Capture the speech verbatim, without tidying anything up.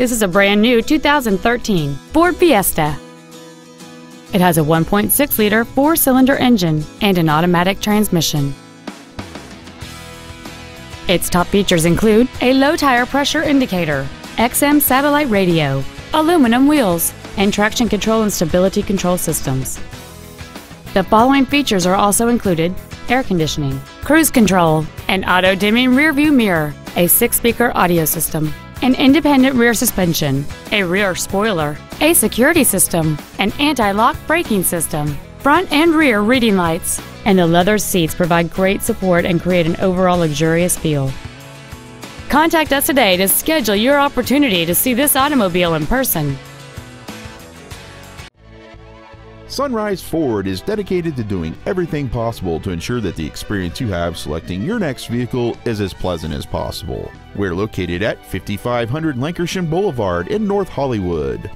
This is a brand new two thousand thirteen Ford Fiesta. It has a one point six liter four-cylinder engine and an automatic transmission. Its top features include a low tire pressure indicator, X M satellite radio, aluminum wheels, and traction control and stability control systems. The following features are also included: air conditioning, cruise control, an auto-dimming rearview mirror, a six-speaker audio system, an independent rear suspension, a rear spoiler, a security system, an anti-lock braking system, front and rear reading lights, and the leather seats provide great support and create an overall luxurious feel. Contact us today to schedule your opportunity to see this automobile in person. Sunrise Ford is dedicated to doing everything possible to ensure that the experience you have selecting your next vehicle is as pleasant as possible. We're located at fifty-five hundred Lankershim Boulevard in North Hollywood.